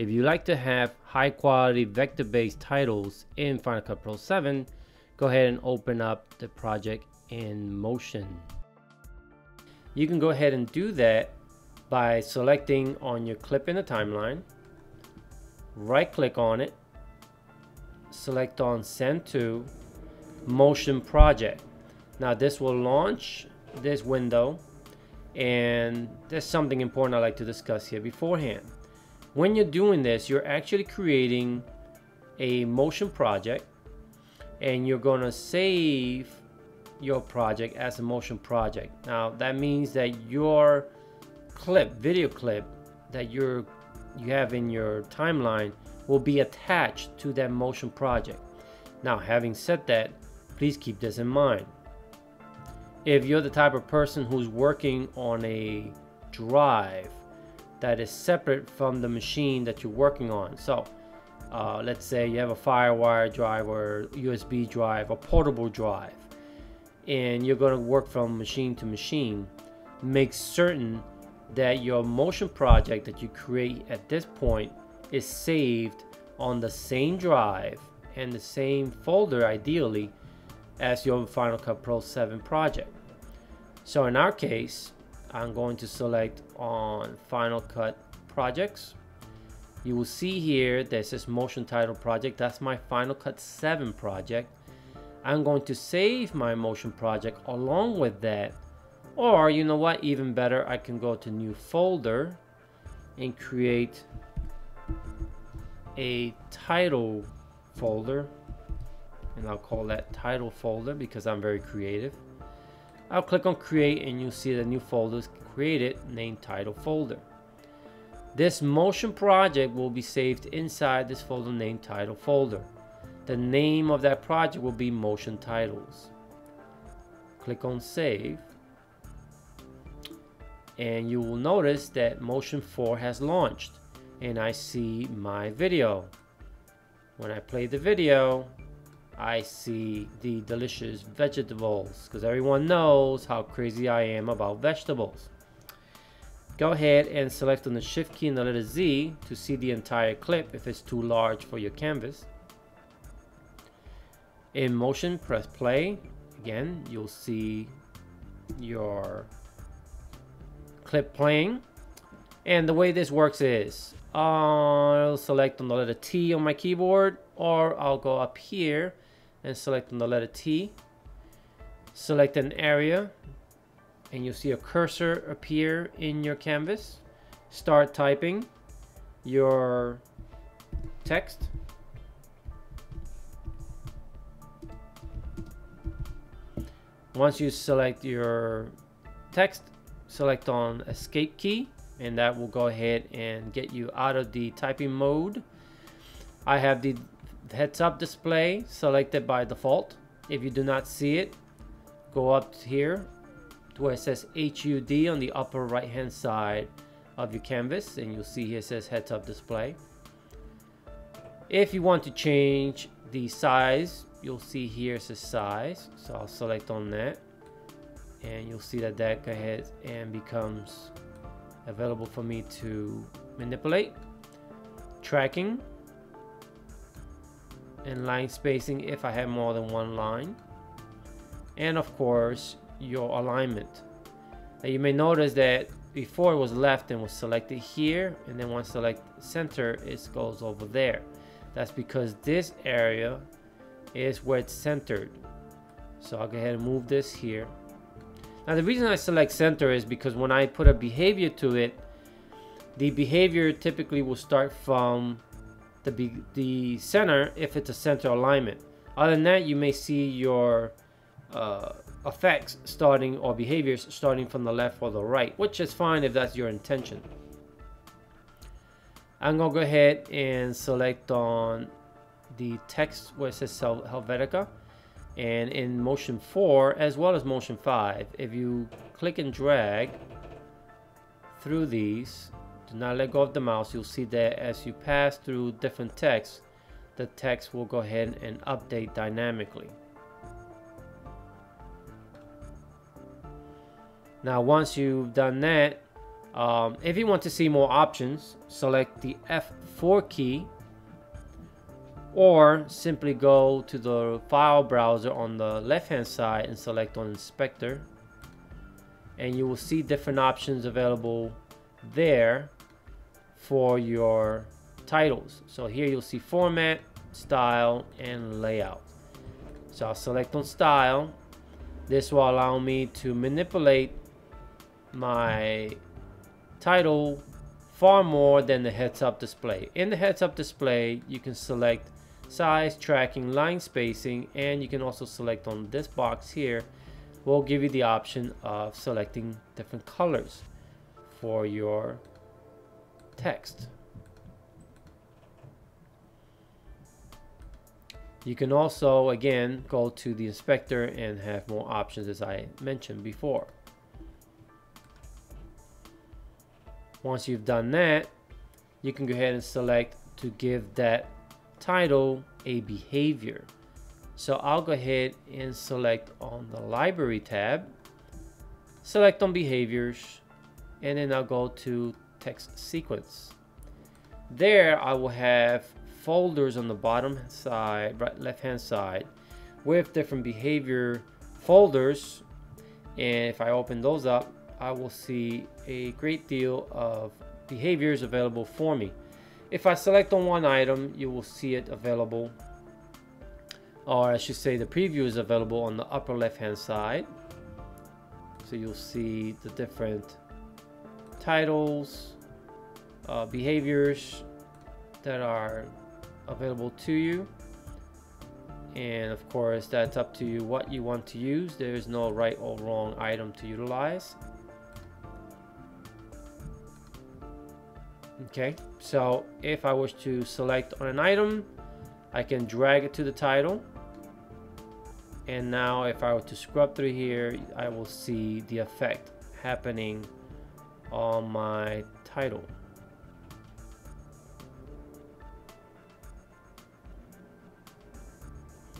If you like to have high quality vector-based titles in Final Cut Pro 7, go ahead and open up the project in Motion. You can go ahead and do that by selecting on your clip in the timeline, right click on it, select on Send to Motion Project. Now this will launch this window, and there's something important I'd like to discuss here beforehand. When you're doing this, you're actually creating a motion project, and you're going to save your project as a motion project. Now that means that your clip, video clip that you have in your timeline will be attached to that motion project. Now having said that, please keep this in mind. If you're the type of person who's working on a drive that is separate from the machine that you're working on, so let's say you have a FireWire drive or USB drive or portable drive, and you're going to work from machine to machine, make certain that your motion project that you create at this point is saved on the same drive and the same folder, ideally, as your Final Cut Pro 7 project. So in our case, I'm going to select on Final Cut Projects. You will see here there's this motion title project. That's my Final Cut 7 project. I'm going to save my motion project along with that, or you know what, even better, I can go to new folder and create a title folder, and I'll call that title folder because I'm very creative. I'll click on create, and you'll see the new folder's created, named title folder. This motion project will be saved inside this folder named title folder. The name of that project will be Motion Titles. Click on Save, and you will notice that Motion 4 has launched, and I see my video. When I play the video, I see the delicious vegetables, because everyone knows how crazy I am about vegetables. Go ahead and select on the Shift key and the letter Z to see the entire clip if it's too large for your canvas. In Motion, press play. Again, you'll see your clip playing. And the way this works is, I'll select on the letter T on my keyboard, or I'll go up here and select on the letter T, select an area, and you'll see a cursor appear in your canvas. Start typing your text. Once you select your text, select on escape key, and that will go ahead and get you out of the typing mode. I have the heads up display selected by default. If you do not see it, go up here to where it says HUD on the upper right hand side of your canvas, and you'll see here it says heads up display. If you want to change the size, you'll see here it says size, so I'll select on that, and you'll see that that goes ahead and becomes available for me to manipulate. Tracking and line spacing if I have more than one line, and of course your alignment. Now you may notice that before it was left and was selected here, and then once select center, it goes over there. That's because this area is where it's centered. So I'll go ahead and move this here. Now the reason I select center is because when I put a behavior to it, the behavior typically will start from the center if it's a center alignment. Other than that, you may see your effects starting, or behaviors starting, from the left or the right, which is fine if that's your intention. I'm gonna go ahead and select on the text where it says Helvetica, and in Motion 4 as well as Motion 5, if you click and drag through these, do not let go of the mouse, you'll see that as you pass through different texts, the text will go ahead and update dynamically. Now once you've done that, If you want to see more options, select the F4 key or simply go to the file browser on the left hand side and select on Inspector, and you will see different options available there for your titles. So here you'll see Format, Style, and Layout. So I'll select on Style. This will allow me to manipulate my title far more than the heads-up display. In the heads-up display, you can select size, tracking, line spacing, and you can also select on this box here. We'll give you the option of selecting different colors for your text. You can also, again, go to the inspector and have more options, as I mentioned before. Once you've done that, you can go ahead and select to give that title a behavior. So I'll go ahead and select on the library tab, select on behaviors, and then I'll go to text sequence. There I will have folders on the bottom side, left hand side, with different behavior folders, and if I open those up, I will see a great deal of behaviors available for me. If I select on one item, you will see it available, or I should say the preview is available on the upper left hand side. So you'll see the different titles, behaviors that are available to you. And of course, that's up to you what you want to use. There is no right or wrong item to utilize. Okay, so if I wish to select on an item, I can drag it to the title. And now if I were to scrub through here, I will see the effect happening on my title.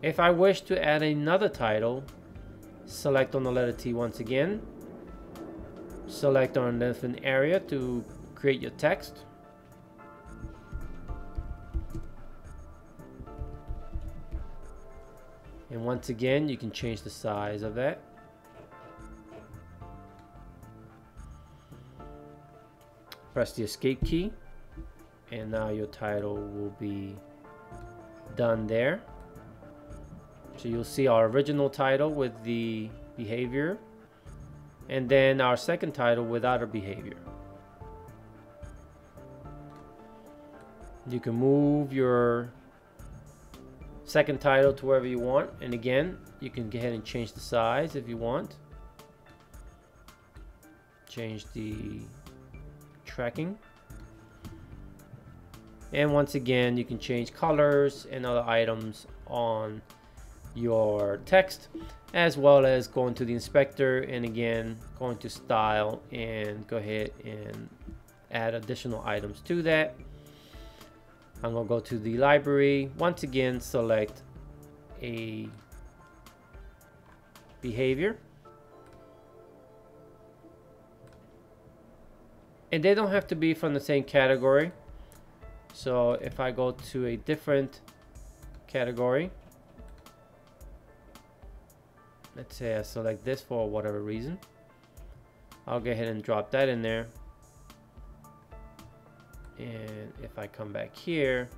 If I wish to add another title, select on the letter T once again, select on a different area to create your text. And once again, you can change the size of that. Press the escape key, and now your title will be done there. So you'll see our original title with the behavior, and then our second title without a behavior. You can move your second title to wherever you want, and again, you can go ahead and change the size if you want. Change the tracking. And once again, you can change colors and other items on your text, as well as going to the inspector and again going to style and go ahead and add additional items to that. I'm gonna go to the library, once again select a behavior, and they don't have to be from the same category. So if I go to a different category, let's say I select this for whatever reason, I'll go ahead and drop that in there. And if I come back here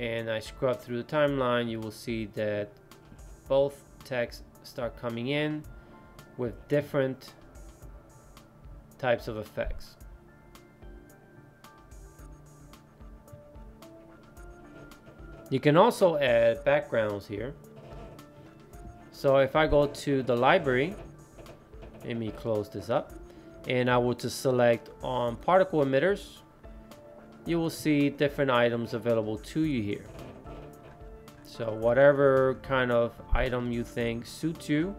and I scrub through the timeline, you will see that both texts start coming in with different types of effects. You can also add backgrounds here. So if I go to the library, let me close this up, and I will just select on particle emitters, you will see different items available to you here. So whatever kind of item you think suits you,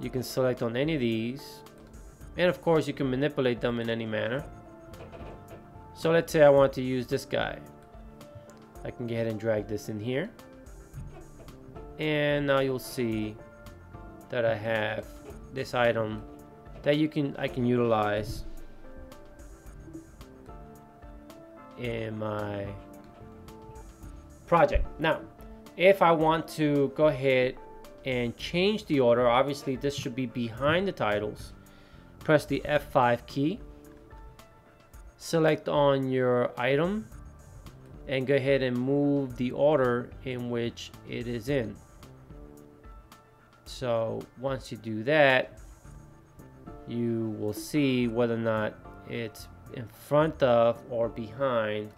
you can select on any of these, and of course you can manipulate them in any manner. So let's say I want to use this guy. I can go ahead and drag this in here. And now you'll see that I have this item that I can utilize in my project. Now, if I want to go ahead and change the order, obviously this should be behind the titles. Press the F5 key, select on your item, and go ahead and move the order in which it is in. So once you do that, you will see whether or not it's in front of or behind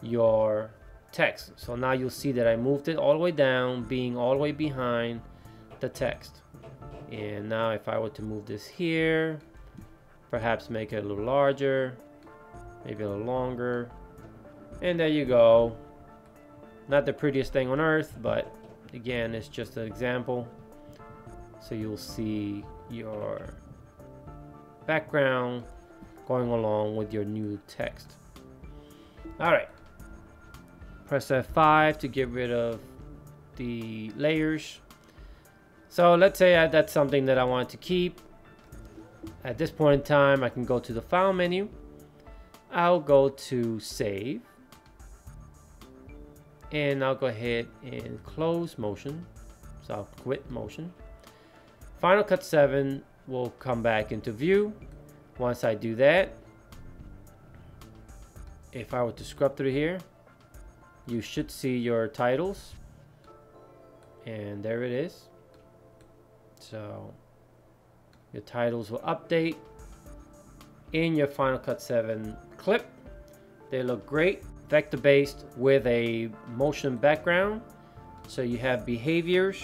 your text. So now you'll see that I moved it all the way down, being all the way behind the text. And now if I were to move this here, perhaps make it a little larger, maybe a little longer, and there you go. Not the prettiest thing on earth, but again, it's just an example. So you'll see your background going along with your new text. All right, press F5 to get rid of the layers. So let's say that's something that I want to keep. At this point in time, I can go to the file menu. I'll go to save, and I'll go ahead and close Motion. So I'll quit Motion. Final Cut 7 will come back into view. Once I do that, if I were to scrub through here, you should see your titles, and there it is. So your titles will update in your Final Cut 7 clip. They look great, vector based with a motion background. So you have behaviors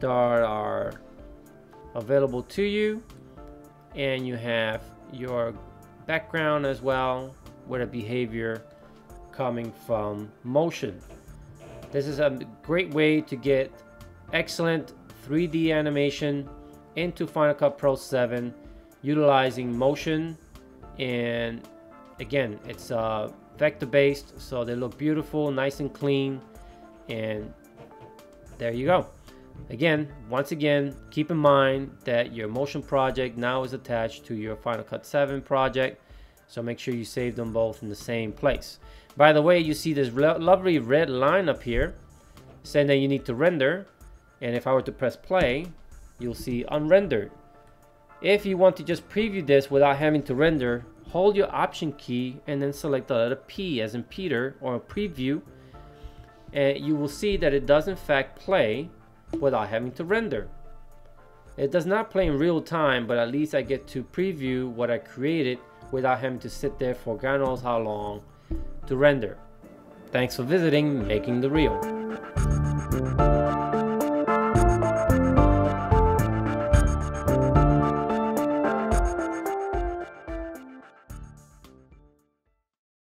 that are available to you, and you have your background as well with a behavior coming from motion. This is a great way to get excellent 3D animation into Final Cut Pro 7 utilizing motion. And again, it's vector based, so they look beautiful, nice and clean. And there you go. Again, once again, keep in mind that your motion project now is attached to your Final Cut 7 project, so make sure you save them both in the same place. By the way, you see this lovely red line up here saying that you need to render, and if I were to press play, you'll see unrendered. If you want to just preview this without having to render, hold your option key and then select the letter P as in Peter, or preview, and you will see that it does in fact play without having to render. It does not play in real time, but at least I get to preview what I created without having to sit there for God knows how long to render. Thanks for visiting Making the Reel.